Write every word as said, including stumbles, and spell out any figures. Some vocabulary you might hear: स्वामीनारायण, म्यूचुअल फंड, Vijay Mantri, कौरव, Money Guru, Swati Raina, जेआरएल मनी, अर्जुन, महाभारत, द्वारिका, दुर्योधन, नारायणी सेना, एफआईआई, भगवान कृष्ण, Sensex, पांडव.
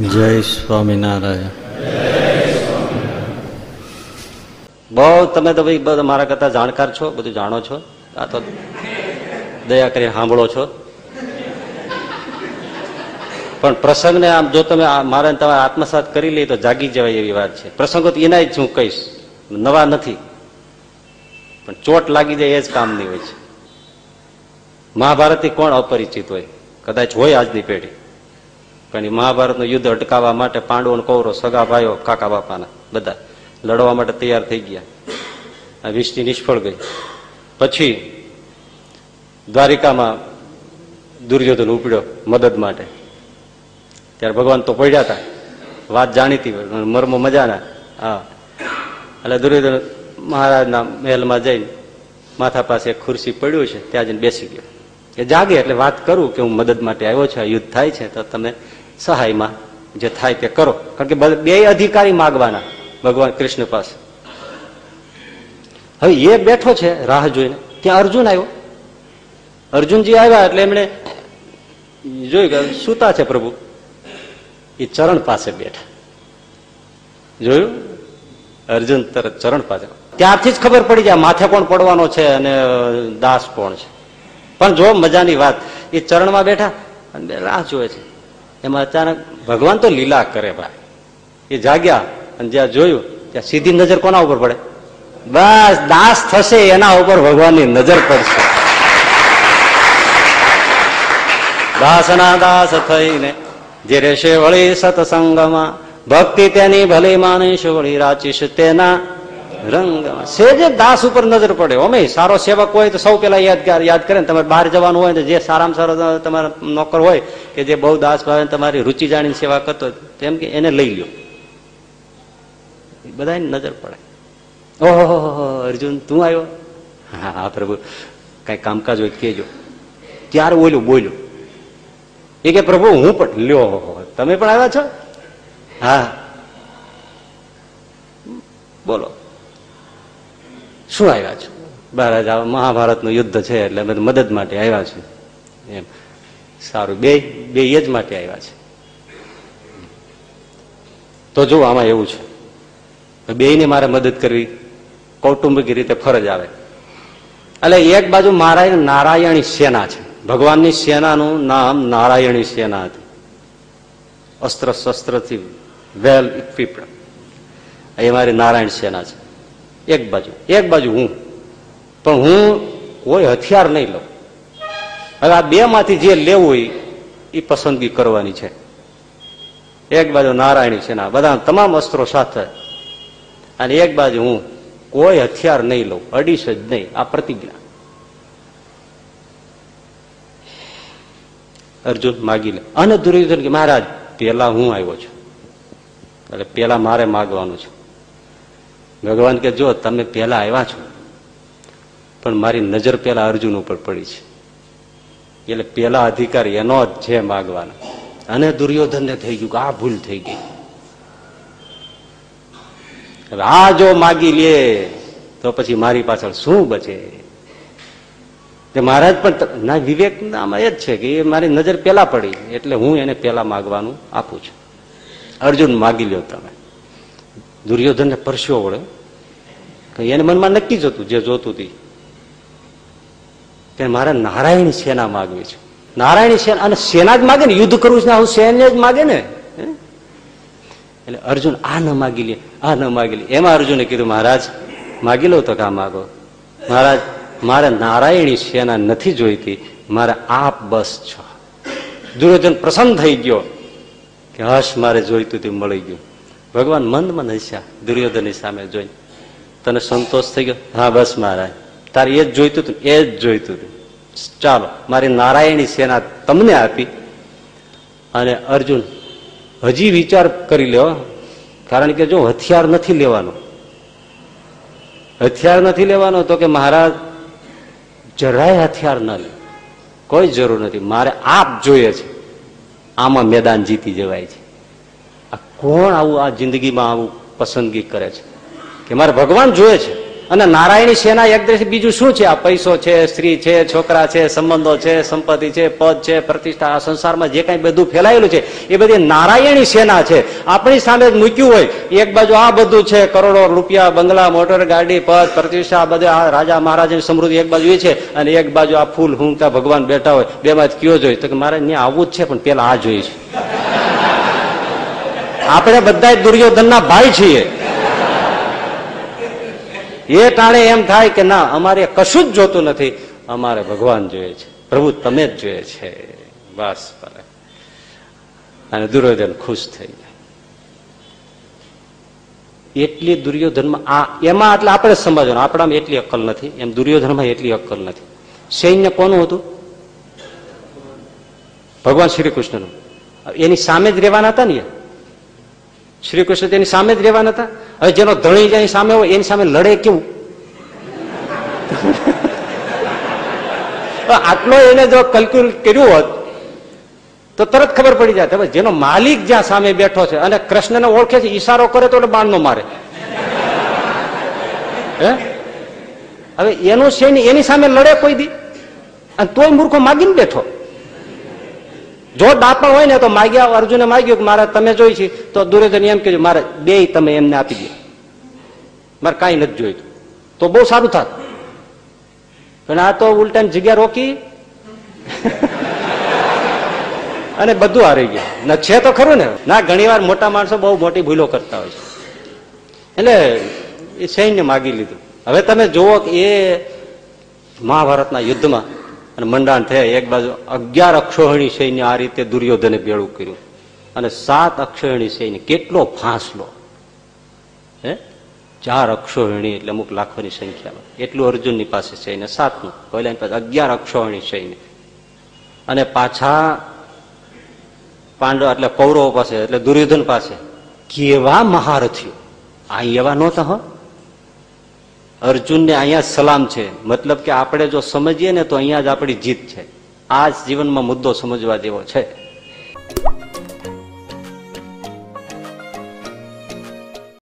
जय स्वामीनारायण। बहुत तमे तो भाई बधा मारा करता जाणकार छो, बधुं जाणो छो, आ तो दया करीने सांभळो छो। पण प्रसंग ने आम जो तमे मारा तमे आत्मसात करी ले तो जागी जवाय एवी वात छे। प्रसंगो तो एना ज हूँ कहीश, नवा नथी, पण चोट लागी जाए ए ज कामनी होय छे। महाभारतथी कोण अपरिचित होय? कदाच होय आजनी पेढ़ी, कारण महाभारत युद्ध अटकावा माटे पांडव ने कौरव सगा भाईओ काका बापाना बधा लड़वा माटे तैयार थई गया। विष्णु निष्फळ गई। पछी द्वारिका में दुर्योधन उपड्यो मदद माटे, त्यारे भगवान तो पड्या था, बात जाणीती, मर्मो मजाना। हाँ, एटले दुर्योधन महाराजना महलमां जईने माथा पासे एक खुर्सी पड्यो छे त्यां जईने बेसी गयो के जागे एटले बात करूँ कि हूँ मदद माटे आव्यो छुं, युद्ध थाय छे तो तमे सहाय में जो थाय ते करो। कारण के बे अधिकारी मांगवाना भगवान कृष्ण पास। हवे ये बैठो छे राह जोईने, त्यां अर्जुन आव्यो। अर्जुन जी आव्या एटले एमणे जोयुं के सूता छे प्रभु, ए चरण पासे बैठा। जोयुं अर्जुन तरत चरण पासे। त्यारथी ज खबर पड़ी जाय माथे कोण पड़वानो छे अने दास कोण छे। पण जो मजानी वात, ए चरण में बैठा अने राह जोए छे। एमां अचानक भगवान तो लीला करे भाई। ए जाग्या अने ज्यां जोयुं त्यां सीधी नजर कोना उपर पड़े? बस दास थशे एना उपर भगवाननी नजर पड़शे। दासना दास थईने जे रहेशे वळी सत्संगमां, भक्ति तेनी भली मानीश वळी राचीश तेना रंगमां। सेजे दास उपर नजर पड़े। ओमे सारो सेवक होय तो सौ पेला याद याद करे। तमारे बहार जवानुं होय तो जे सारामां सारो तमारो नौकर होय के जे बहु दास भावे तमारी रुचि जाणीने सेवा करतो होय, तेम के एने लई ल्यो। बधाने नजर पड़े। ओहो अर्जुन तू आव्यो? हाँ हाँ प्रभु, काई कामकाज होय केजो। त्यारे ओल्यो बोल्यो ए के प्रभु हूँ पण ल्यो, तमे पण आव्या छो? हाँ बोलो શું આવ્યા છો? બહાર જ મહાભારતનું યુદ્ધ છે એટલે અમે મદદ માટે આવ્યા છે એમ। સારું, બે બે એ જ માટે આવ્યા છે તો જો આમાં એવું છે બેયને મારે મદદ કરવી કૌટુંબિક રીતે ફરજ આવે। એટલે એક બાજુ મારા નારાયણી સેના છે, ભગવાનની સેનાનું નામ નારાયણી સેના હતું, અસ્ત્ર શસ્ત્રથી વેલ ઇક્વિપ્ડ। એ મારી નારાયણ સેના છે एक बाजू। एक बाजू हूँ, पर हूँ कोई हथियार नहीं लू। हवे आ बे मांथी जे लेवू ई पसंदगी करवानी छे। एक बाजू नारायणी सेना बधा तमाम अस्त्रो साथे, अने एक बाजू हूँ कोई हथियार नहीं लू, अडीश ज नहीं, आ प्रतिज्ञा। अर्जुन मागी ले अने दुर्योधन के महाराज पेला हूँ आव्यो छुं एटले पेला मारे मागवानुं छे। भगवान के जो तमे पहला आया छो, पण मारी नजर पहला अर्जुन उपर पड़ी छे, एटले पहला अधिकार एनो ज छे मागवानो। अने दुर्योधन ने थई गयुं के आ भूल थई गई। हवे आ जो मागी ले तो पछी मारी पाछळ शुं बचे? ते महाराज पण ना विवेक आमां ए ज छे के मारी नजर पहला पड़ी एटले हुं एने पहला मागवानुं आपूं छुं। अर्जुन मागी ल्यो तमे। दुर्योधन ने परस्यो वळ्यो। कहीं एने मन में नक्की ज हतुं जे जोतुं हतुं के मारे नारायणी सेना मागवी छे। नारायणी सेना अने सेना ज मागे ने, युद्ध करवुं छे, आहुं सैन्य ज मागे ने। एटले अर्जुन आ न मागी ले, आ न मागी ले। एमां अर्जुने कीधुं महाराज मागी लो तो का मागो? महाराज मारे नारायणी सेना नथी जोईती, मारे आप बस छो। दुर्योधन प्रसन्न थई गयो के हश, मारे जोईतुं ते मळी गयुं। भगवान मंद मन हस्या दुर्योधन सामे जोई। तने संतोष थई गयो? हाँ बस महाराज, तारे ए ज जोईतुं हतुं, ए ज जोईतुं हतुं। चालो मारी नारायणी सेना तमने आपी। अने अर्जुन हजी विचार करी लो, कारण के जो हथियार नथी लेवानो। हथियार नथी लेवानो तो के महाराज જરાય हथियार न ले, कोई जरूर नहीं, मारे आप जोईए छे, आमां मैदान जीती जवाय छे। कोण आवुं आ जिंदगी में आवुं पसंदगी करे छे के मारे भगवान जोए छे, અને નારાયણી સેના એક દ્રષ્ટિ બીજું શું છે? આ પૈસો છે, સ્ત્રી છે, છોકરા છે, સંબંધો છે, સંપત્તિ છે, પદ છે, પ્રતિષ્ઠા, આ સંસારમાં જે કઈ બધું ફેલાયેલું છે એ બધી નારાયણી સેના છે. આપણી સામે જ મૂક્યું હોય, એક બાજુ આ બધું છે, કરોડો રૂપિયા, બંગલા, મોટર ગાડી, પદ, પ્રતિષ્ઠા, બધા રાજા મહારાજાની સમૃદ્ધિ એક બાજુ એ છે, અને એક બાજુ આ ફૂલ હુંકતા ભગવાન બેઠા હોય. બે માં કયો જોઈએ તો મારે ત્યાં આવવું જ છે, પણ પેલા આ જોઈએ છે. આપણે બધા દુર્યોધનના ભાઈ છીએ. એ ટાણે એમ થાય કે ના, અમારે કશું જ જોતું નથી, અમારે ભગવાન જોઈએ છે, પ્રભુ તમે જ જોઈએ છે, બસ. અને દુર્યોધન ખુશ થઈ જાય. એટલી દુર્યોધનમાં આ એમાં એટલે આપણે સમજવાનું, આપણામાં એટલી અક્કલ નથી એમ દુર્યોધનમાં એટલી અક્કલ નથી. સૈન્ય કોનું હતું? ભગવાન શ્રી કૃષ્ણનું. એની સામે જ રહેવાના હતા ને, શ્રી કૃષ્ણ તેની સામે જ રહેવાના હતા. હવે જેનો ધણી જેની સામે હોય એની સામે લડે કેવું? આટલો એને જો કેલ્ક્યુલેટ કર્યું હોત તો તરત ખબર પડી જાય. હવે જેનો માલિક જ્યાં સામે બેઠો છે અને કૃષ્ણને ઓળખે છે, ઈશારો કરે તો એટલે બાણનો મારે. હે, હવે એનું સૈન્ય એની સામે લડે કોઈ દી? અને તોય મૂર્ખો માગીને બેઠો. જો દાતા હોય ને તો માગ્યા, અર્જુને માગ્યું કે મારા તમે જોઈ છે, તો દુર્યોધન એમ કહેજો મારે બે તમે એમને આપી દે, મારે કઈ નથી જોઈતું, તો બહુ સારું થાત. પણ આ તો ઉલટા જગ્યા રોકી અને બધું હારી ગયા. ના છે તો ખરું ને. ના, ઘણી વાર મોટા માણસો બહુ મોટી ભૂલો કરતા હોય છે. એટલે એ સૈન્ય માગી લીધું. હવે તમે જુઓ કે એ મહાભારતના યુદ્ધમાં અને મંડાણ થયા. એક બાજુ અગિયાર અક્ષોહિણી સૈન્ય આ રીતે દુર્યોધને ભેળું કર્યું, અને સાત અક્ષોહિણી સૈન્ય. કેટલો ફાંસલો! હે, ચાર અક્ષોહિણી એટલે અમુક લાખોની સંખ્યામાં. એટલું અર્જુનની પાસે સૈન્ય, સાતનું પહેલાની પાસે અગિયાર અક્ષોહિણી સૈન્ય. અને પાછા પાંડવ એટલે પૌરવ પાસે એટલે દુર્યોધન પાસે કેવા મહારથીઓ! આ એવા નહોતા. હ, અર્જુનને અહીંયા સલામ છે. મતલબ કે આપણે જો સમજીએ ને તો અહીંયા જ આપણી જીત છે. આ જ જીવનમાં મુદ્દો સમજવા જેવો છે.